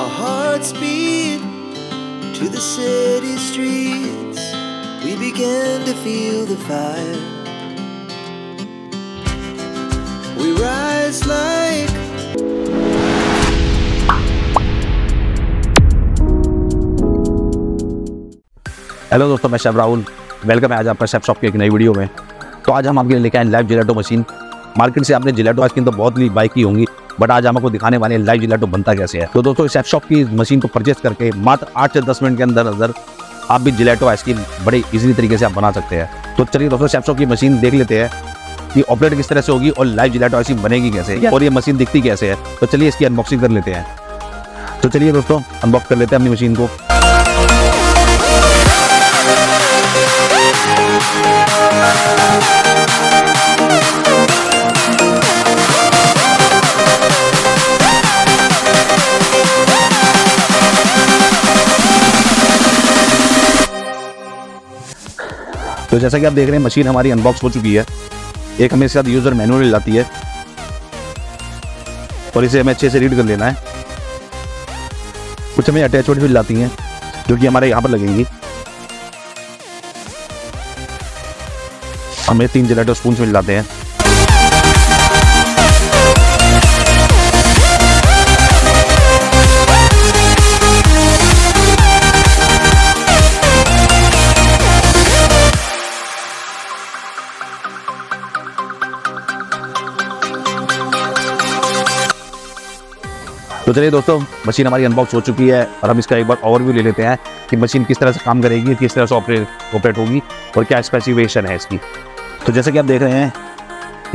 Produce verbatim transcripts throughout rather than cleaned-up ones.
our hearts beat to the city streets. We began to feel the fire. We rise like hello दोस्तों, मैं chef Rahul. Welcome है आज आपका chef shop की एक नई वीडियो में। तो आज हम आपके लिए लेके आए लाइव जिलेटो मशीन। मार्केट से आपने जिलेटो आइसक्रीम तो बहुत ही बाई की होंगी, बट आज हम आपको दिखाने वाले हैं लाइव जिलेटो बनता कैसे है। तो दोस्तों, शेफ शॉप की मशीन को परचेस करके मात्र आठ से दस मिनट के अंदर अंदर आप भी जिलेटो आइसक्रीम बड़े ईजी तरीके से आप बना सकते हैं। तो चलिए दोस्तों, शेफ शॉप की मशीन देख लेते हैं कि ऑपरेट किस तरह से होगी और लाइव जिलेटो आइसक्रीम बनेगी कैसे और ये मशीन दिखती कैसे है। तो चलिए इसकी अनबॉक्सिंग कर लेते हैं। तो चलिए दोस्तों, अनबॉक्स कर लेते हैं अपनी मशीन को। तो जैसा कि आप देख रहे हैं, मशीन हमारी अनबॉक्स हो चुकी है। एक हमें इसके साथ यूजर मैनुअल लाती है और इसे हमें अच्छे से रीड कर लेना है। कुछ हमें अटैचमेंट भी लाती हैं जो कि हमारे यहाँ पर लगेंगी। हमें तीन जिलेटो स्पून मिल जाते हैं। तो चलिए दोस्तों, मशीन हमारी अनबॉक्स हो चुकी है और हम इसका एक बार ओवरव्यू ले लेते हैं कि मशीन किस तरह से काम करेगी, किस तरह से ऑपरेट ऑपरेट होगी और क्या स्पेसिफिकेशन है इसकी। तो जैसे कि आप देख रहे हैं,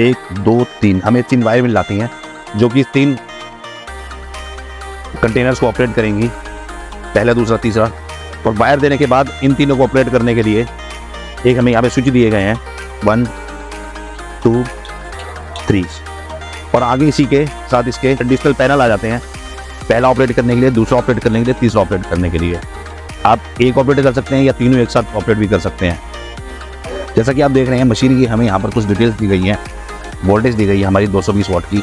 एक दो तीन हमें तीन वायर मिल जाती हैं जो कि तीन कंटेनर्स को ऑपरेट करेंगी, पहला दूसरा तीसरा। और वायर देने के बाद इन तीनों को ऑपरेट करने के लिए एक हमें यहाँ पे स्विच दिए गए हैं, वन टू थ्री। और आगे इसी के साथ इसके डिजिटल पैनल आ जाते हैं, पहला ऑपरेट करने के लिए, दूसरा ऑपरेट करने के लिए, तीसरा ऑपरेट करने के लिए। आप एक ऑपरेट कर सकते हैं या तीनों एक साथ ऑपरेट भी कर सकते हैं। जैसा कि आप देख रहे हैं, मशीन की हमें यहाँ पर कुछ डिटेल्स दी गई हैं। वोल्टेज दी गई है हमारी दो सौ बीस वाट की,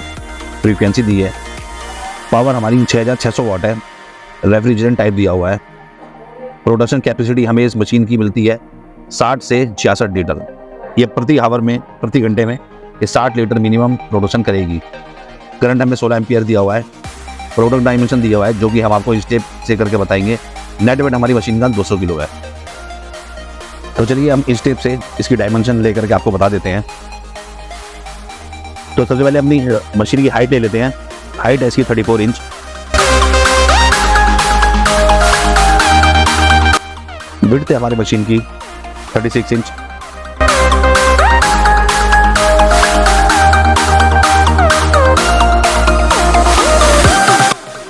फ्रीक्वेंसी दी है, पावर हमारी छह हज़ार छह सौ वाट है, रेफ्रिजरेंट टाइप दिया हुआ है। प्रोडक्शन कैपेसिटी हमें इस मशीन की मिलती है साठ से छियासठ लीटर। ये प्रति आवर में, प्रति घंटे में ये साठ लीटर मिनिमम प्रोडक्शन करेगी। करंट हमें सोलह एम्पियर दिया हुआ है। प्रोडक्ट डायमेंशन दिया हुआ है जो कि हम आपको स्टेप से करके बताएंगे। नेट वेट हमारी मशीन का दो सौ किलो है। तो चलिए हम इस स्टेप से इसकी डायमेंशन लेकर के आपको बता देते हैं। तो सबसे पहले अपनी मशीन की हाइट ले लेते हैं। हाइट है इसकी थर्टी फोर इंच। विड्थ है हमारी मशीन की छत्तीस इंच।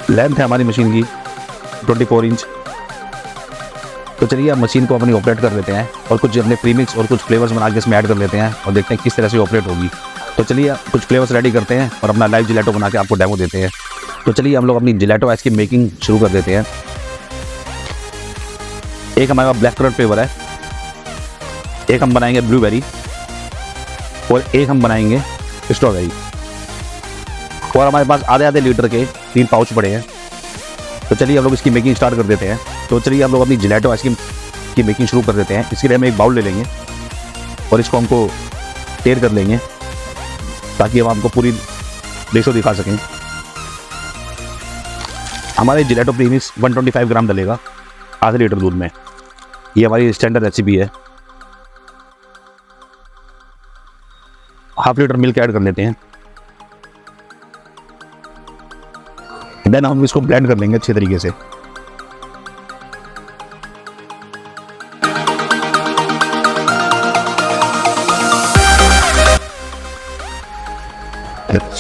लेंथ है हमारी मशीन की चौबीस इंच। तो चलिए अब मशीन को अपनी ऑपरेट कर लेते हैं और कुछ अपने प्रीमिक्स और कुछ फ्लेवर्स बना के इसमें ऐड कर लेते हैं और देखते हैं किस तरह से ऑपरेट होगी। तो चलिए कुछ फ्लेवर्स रेडी करते हैं और अपना लाइव जिलेटो बना के आपको डेमो देते हैं। तो चलिए हम लोग अपनी जिलेटो आइस की मेकिंग शुरू कर देते हैं। एक हमारे पास ब्लैक कलर फ्लेवर है, एक हम बनाएंगे ब्लूबेरी और एक हम बनाएंगे स्ट्रॉबेरी। और हमारे पास आधे आधे लीटर के तीन पाउच पड़े हैं। तो चलिए हम लोग इसकी मेकिंग स्टार्ट कर देते हैं। तो चलिए हम लोग अपनी जिलेटो आइसक्रीम की मेकिंग शुरू कर देते हैं। इसके लिए हम एक बाउल ले लेंगे और इसको हमको टेर कर लेंगे ताकि हम आपको पूरी रेशो दिखा सकें। हमारे जिलेटो प्रीमिक्स एक सौ पच्चीस ग्राम डलेगा आधे लीटर दूध में। ये हमारी स्टैंडर्ड रेसिपी है। हाफ लीटर मिल्क ऐड कर लेते हैं। देन हम इसको ब्लेंड कर लेंगे अच्छे तरीके से। तो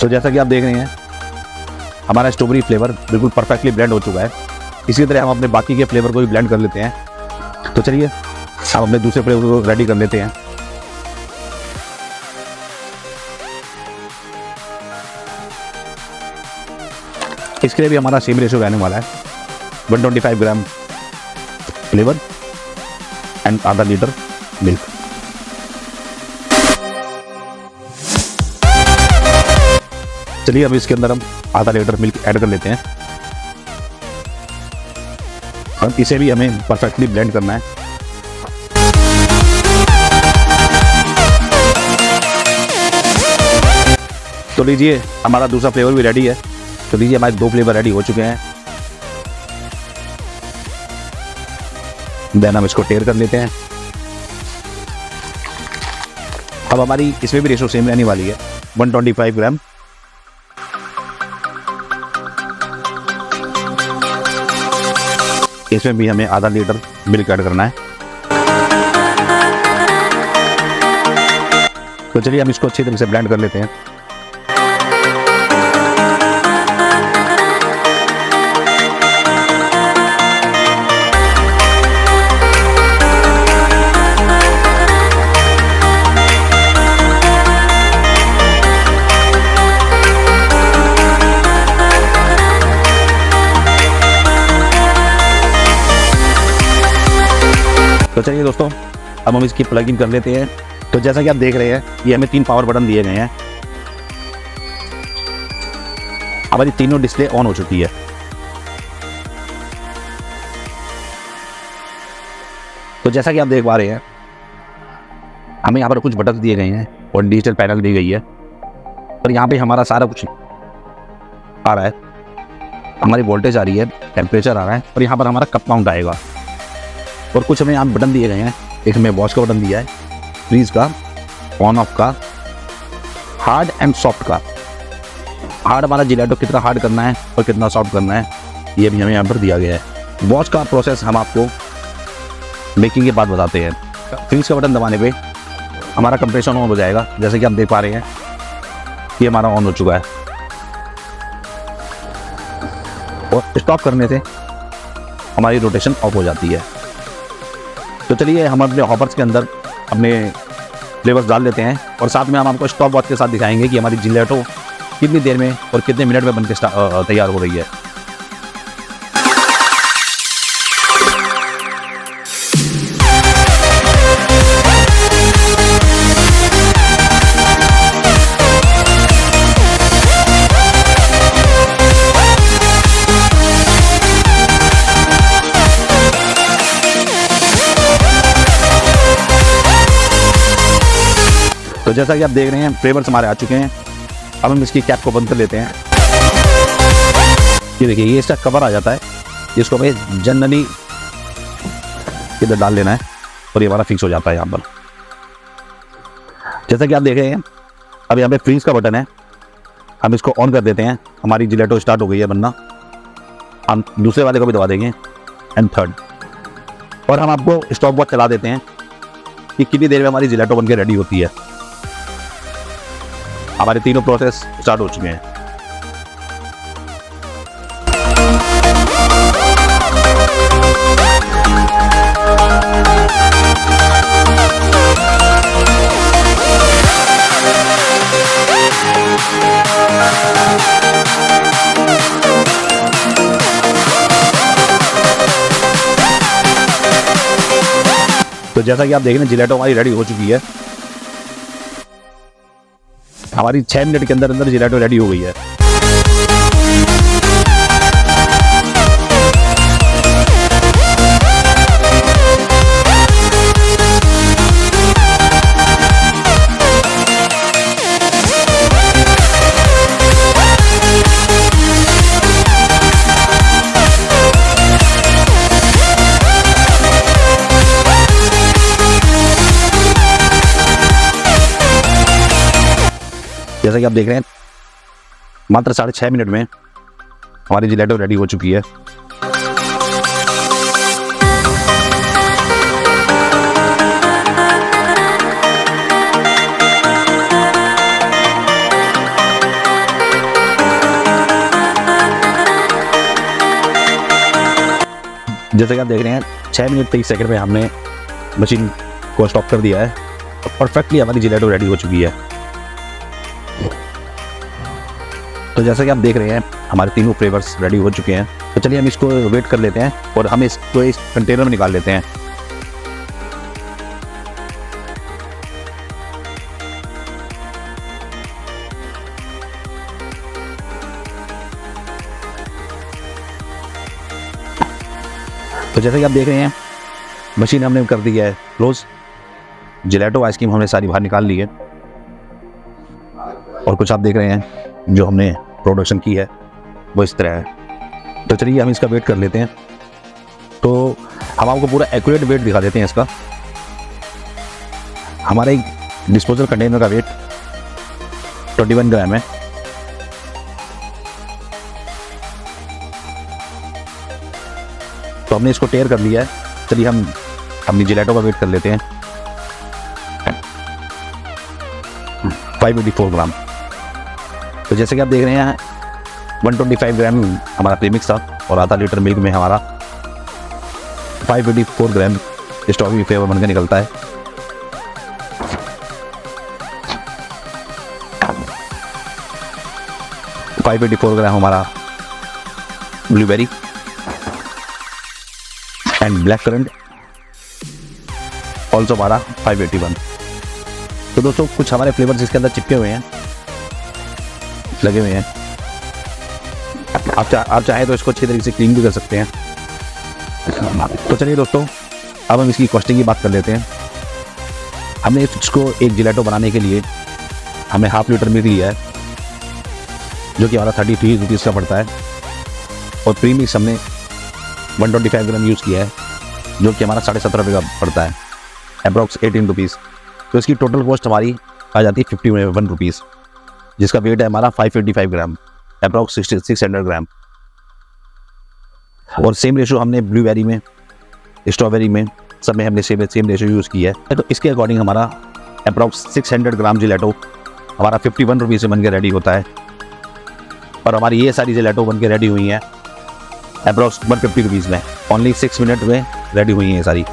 जैसा कि आप देख रहे हैं, हमारा स्ट्रॉबेरी फ्लेवर बिल्कुल परफेक्टली ब्लेंड हो चुका है। इसी तरह हम अपने बाकी के फ्लेवर को भी ब्लेंड कर लेते हैं। तो चलिए हम अपने दूसरे फ्लेवर को रेडी कर लेते हैं। इसके लिए भी हमारा सेम रेशो रहने वाला है, एक सौ पच्चीस ग्राम फ्लेवर एंड आधा लीटर मिल्क। चलिए अब इसके अंदर हम आधा लीटर मिल्क ऐड कर लेते हैं। और इसे भी हमें परफेक्टली ब्लेंड करना है। तो लीजिए हमारा दूसरा फ्लेवर भी रेडी है। तो लीजिए हमारे दो फ्लेवर रेडी हो चुके हैं। देन हम इसको टेयर कर लेते हैं। अब हमारी इसमें भी रेशो सेम रहने वाली है, एक सौ पच्चीस ग्राम। इसमें भी हमें आधा लीटर मिल्क ऐड करना है। तो चलिए हम इसको अच्छी तरह से ब्लेंड कर लेते हैं। तो चलिए दोस्तों, अब हम इसकी प्लग इन कर लेते हैं। तो जैसा कि आप देख रहे हैं, ये हमें तीन पावर बटन दिए गए हैं। हमारी तीनों डिस्प्ले ऑन हो चुकी है। तो जैसा कि आप देख पा रहे हैं, हमें यहाँ पर कुछ बटन दिए गए हैं और डिजिटल पैनल दी गई है, और यहाँ पे हमारा सारा कुछ आ रहा है। हमारी वोल्टेज आ रही है, टेम्परेचर आ रहा है, और यहाँ पर हमारा कप काउंट आएगा। और कुछ हमें यहाँ बटन दिए गए हैं। एक हमें वॉश का बटन दिया है, फ्रीज का, ऑन ऑफ का, हार्ड एंड सॉफ्ट का। हार्ड हमारा जिलेटो कितना हार्ड करना है और कितना सॉफ्ट करना है, ये भी हमें यहाँ पर दिया गया है। वॉश का प्रोसेस हम आपको बेकिंग के बाद बताते हैं। फ्रीज का बटन दबाने पे हमारा कंप्रेशन ऑन हो जाएगा। जैसे कि आप देख पा रहे हैं, ये हमारा ऑन हो चुका है। और स्टॉप करने से हमारी रोटेशन ऑफ हो जाती है। तो चलिए हम अपने हॉपर्स के अंदर अपने फ्लेवर्स डाल देते हैं, और साथ में हम आपको स्टॉप वॉच के साथ दिखाएंगे कि हमारी जिलेटो कितनी देर में और कितने मिनट में बनकर तैयार हो रही है। तो जैसा कि आप देख रहे हैं, फ्लेवर्स हमारे आ चुके हैं। अब हम इसकी कैप को बंद कर लेते हैं। ये देखिए, ये इसका कवर आ जाता है, जिसको हमें जनरली इधर डाल लेना है, और ये हमारा फिक्स हो जाता है यहाँ पर। जैसा कि आप देख रहे हैं, अब यहाँ पे फ्रीज का बटन है, हम इसको ऑन कर देते हैं। हमारी जिलेटो स्टार्ट हो गई है बनना। हम दूसरे वाले को भी दबा देंगे, एंड थर्ड। और हम आपको स्टॉप वॉच चला देते हैं कि कितनी देर में हमारी जिलेटो बनकर रेडी होती है। हमारे तीनों प्रोसेस स्टार्ट हो चुके हैं। तो जैसा कि आप देख रहे हैं, जिलेटो हमारी रेडी हो चुकी है। हमारी छह मिनट के अंदर अंदर जिलेटो रेडी हो गई है। जैसा कि आप देख रहे हैं, मात्र साढ़े छः मिनट में हमारी जिलेटो रेडी हो चुकी है। जैसा कि आप देख रहे हैं, छः मिनट तेईस सेकंड में हमने मशीन को स्टॉप कर दिया है, और परफेक्टली हमारी जिलेटो रेडी हो चुकी है। तो जैसा कि आप देख रहे हैं, हमारे तीनों फ्लेवर्स रेडी हो चुके हैं। तो चलिए हम इसको वेट कर लेते हैं, और हम इसको इस कंटेनर में निकाल लेते हैं। तो जैसा कि आप देख रहे हैं मशीन हमने कर दी है क्लोज। जिलेटो आइसक्रीम हमने सारी बाहर निकाल ली है और कुछ आप देख रहे हैं जो हमने प्रोडक्शन की है वो इस तरह है। तो चलिए हम इसका वेट कर लेते हैं, तो हम आपको पूरा एक्यूरेट वेट दिखा देते हैं इसका। हमारे डिस्पोजल कंटेनर का वेट इक्कीस ग्राम है। तो हमने इसको टेयर कर लिया है। चलिए हम अपनी जिलेटो का वेट कर लेते हैं, पाँच सौ चौरासी ग्राम। तो जैसे कि आप देख रहे हैं एक सौ पच्चीस ग्राम हमारा प्रीमिक्स था और आधा लीटर मिल्क में हमारा पाँच सौ चौरासी ग्राम स्ट्रॉबेरी फ्लेवर बनकर निकलता है। पाँच सौ चौरासी ग्राम हमारा blueberry and black currant also हमारा पाँच सौ इक्यासी। तो दोस्तों कुछ हमारे फ्लेवर्स इसके अंदर चिपके हुए हैं, लगे हुए हैं। आप चा, आप चाहें तो इसको अच्छी तरीके से क्लीन भी कर सकते हैं। तो चलिए दोस्तों अब हम इसकी कॉस्टिंग की बात कर लेते हैं। हमने इसको एक जिलेटो बनाने के लिए हमें हाफ लीटर मिल्क लिया है जो कि हमारा थर्टी थ्री रुपीज़ का पड़ता है और प्रीमिक्स हमने one twenty five gram use किया है जो कि हमारा साढ़े सत्रह रुपये का पड़ता है, अप्रॉक्स एटीन रुपीज़। तो इसकी टोटल कॉस्ट हमारी आ जाती है फिफ्टी वन रुपीज़, जिसका वेट है हमारा five fifty five gram, approx sixty six hundred gram. और सेम रेशो हमने ब्लूबेरी में, स्ट्रॉबेरी में, सब में हमने सेम सेम रेशो यूज़ किया है। तो इसके अकॉर्डिंग हमारा approx six hundred gram gelato हमारा फिफ्टी वन रुपीज़ से बन के रेडी होता है और हमारी ये सारी जिलेटो बन के रेडी हुई हैं अप्रॉक्स वन फिफ्टी रुपीज़ में, ओनली सिक्स मिनट में रेडी हुई हैं ये सारी।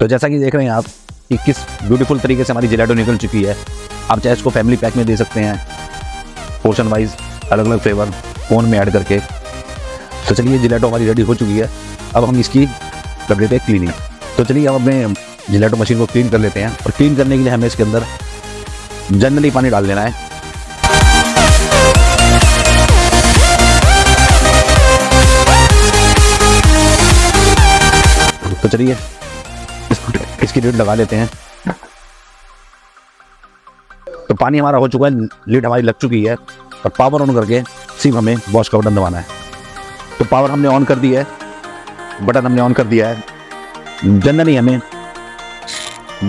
तो जैसा कि देख रहे हैं आप कि किस ब्यूटीफुल तरीके से हमारी जिलेटो निकल चुकी है। आप चाहे इसको फैमिली पैक में दे सकते हैं, पोर्शन वाइज अलग अलग फ्लेवर कोन में ऐड करके। तो चलिए जिलेटो हमारी रेडी हो चुकी है, अब हम इसकी कर लेते हैं क्लीनिंग। तो चलिए हम अपने जिलेटो मशीन को क्लीन कर लेते हैं और क्लीन करने के लिए हमें इसके अंदर जनरली पानी डाल लेना है। तो चलिए इसकी लीड लगा लेते हैं। तो पानी हमारा हो चुका है, लीड हमारी लग चुकी है और पावर ऑन करके सिर्फ हमें वॉश का बटन दबाना है। तो पावर हमने ऑन कर दिया है, बटन हमने ऑन कर दिया है। जनरली हमें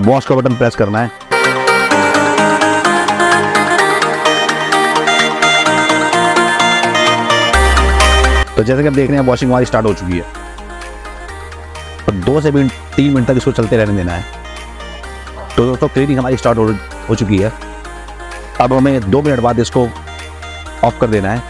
वॉश का बटन प्रेस करना है। तो जैसे कि आप देख रहे हैं वॉशिंग हमारी स्टार्ट हो चुकी है। दो से मिनट तीन मिनट तक इसको चलते रहने देना है। तो दोस्तों क्लीनिंग हमारी स्टार्ट हो, हो चुकी है। अब हमें दो मिनट बाद इसको ऑफ कर देना है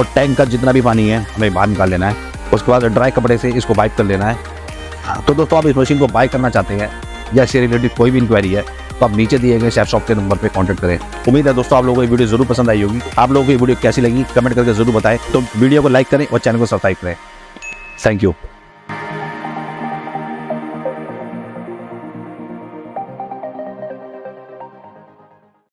और टैंक का जितना भी पानी है हमें बाहर निकाल लेना है। उसके बाद ड्राई कपड़े से इसको वाइप कर लेना है। तो दोस्तों आप इस मशीन को बाय करना चाहते हैं या इससे रिलेटेड कोई भी इंक्वायरी है तो आप नीचे दिए गए शेफ शॉप के नंबर पर कॉन्टैक्ट करें। उम्मीद है दोस्तों आप लोगों को ये वीडियो जरूर पसंद आई होगी। आप लोगों को ये वीडियो कैसी लगी कमेंट करके जरूर बताएं। तो वीडियो को लाइक करें और चैनल को सब्सक्राइब करें। Thank you.